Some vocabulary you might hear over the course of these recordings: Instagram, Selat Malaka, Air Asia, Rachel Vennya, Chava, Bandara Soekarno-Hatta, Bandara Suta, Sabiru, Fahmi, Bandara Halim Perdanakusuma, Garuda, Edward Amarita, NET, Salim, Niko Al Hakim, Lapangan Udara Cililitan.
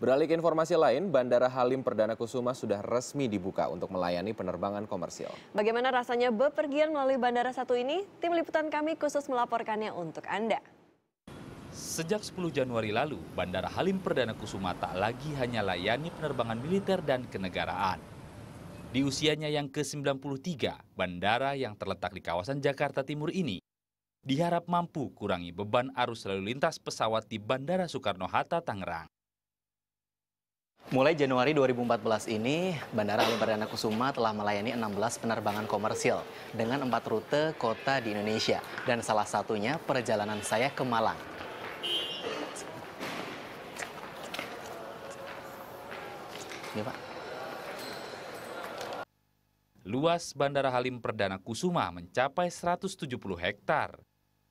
Beralih ke informasi lain, Bandara Halim Perdanakusuma sudah resmi dibuka untuk melayani penerbangan komersial. Bagaimana rasanya bepergian melalui bandara satu ini? Tim liputan kami khusus melaporkannya untuk Anda. Sejak 10 Januari lalu, Bandara Halim Perdanakusuma tak lagi hanya layani penerbangan militer dan kenegaraan. Di usianya yang ke-93, bandara yang terletak di kawasan Jakarta Timur ini diharap mampu kurangi beban arus lalu lintas pesawat di Bandara Soekarno-Hatta, Tangerang. Mulai Januari 2014 ini, Bandara Halim Perdanakusuma telah melayani 16 penerbangan komersial dengan 4 rute kota di Indonesia, dan salah satunya perjalanan saya ke Malang. Ini, Pak. Luas Bandara Halim Perdanakusuma mencapai 170 hektar.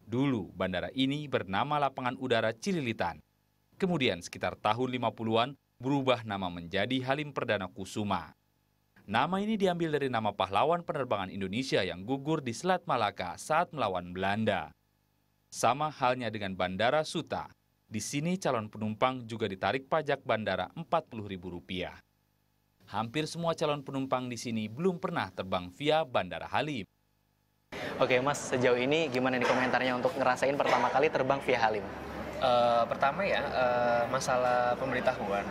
Dulu bandara ini bernama Lapangan Udara Cililitan. Kemudian sekitar tahun 50-an berubah nama menjadi Halim Perdanakusuma. Nama ini diambil dari nama pahlawan penerbangan Indonesia yang gugur di Selat Malaka saat melawan Belanda. Sama halnya dengan Bandara Suta. Di sini calon penumpang juga ditarik pajak bandara Rp40.000. Hampir semua calon penumpang di sini belum pernah terbang via Bandara Halim. Oke Mas, sejauh ini gimana nih komentarnya untuk ngerasain pertama kali terbang via Halim? Pertama ya, masalah pemberitahuan.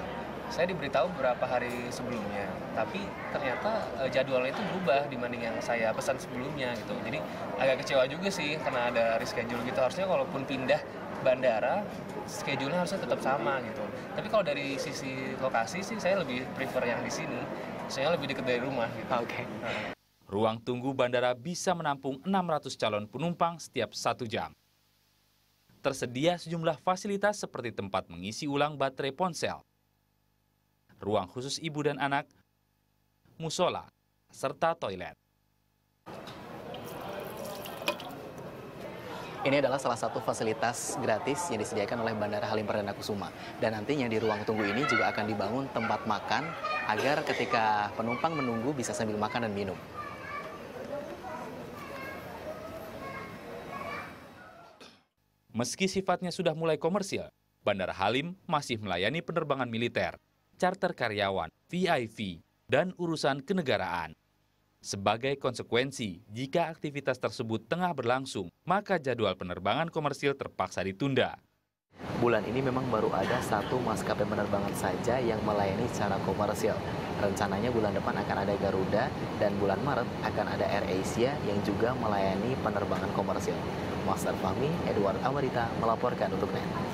Saya diberitahu beberapa hari sebelumnya, tapi ternyata jadwalnya itu berubah dibanding yang saya pesan sebelumnya gitu. Jadi agak kecewa juga sih karena ada reschedule gitu. Harusnya walaupun pindah bandara, schedule-nya harusnya tetap sama gitu. Tapi kalau dari sisi lokasi sih saya lebih prefer yang di sini. Saya lebih dekat dari rumah gitu. Oke. Ruang tunggu bandara bisa menampung 600 calon penumpang setiap 1 jam. Tersedia sejumlah fasilitas seperti tempat mengisi ulang baterai ponsel, ruang khusus ibu dan anak, musola, serta toilet. Ini adalah salah satu fasilitas gratis yang disediakan oleh Bandara Halim Perdanakusuma. Dan nantinya di ruang tunggu ini juga akan dibangun tempat makan agar ketika penumpang menunggu bisa sambil makan dan minum. Meski sifatnya sudah mulai komersil, Bandara Halim masih melayani penerbangan militer, charter karyawan, VIP, dan urusan kenegaraan. Sebagai konsekuensi, jika aktivitas tersebut tengah berlangsung, maka jadwal penerbangan komersil terpaksa ditunda. Bulan ini memang baru ada 1 maskapai penerbangan saja yang melayani secara komersil. Rencananya bulan depan akan ada Garuda dan bulan Maret akan ada Air Asia yang juga melayani penerbangan komersil. Master Fahmi, Edward Amarita melaporkan untuk NET.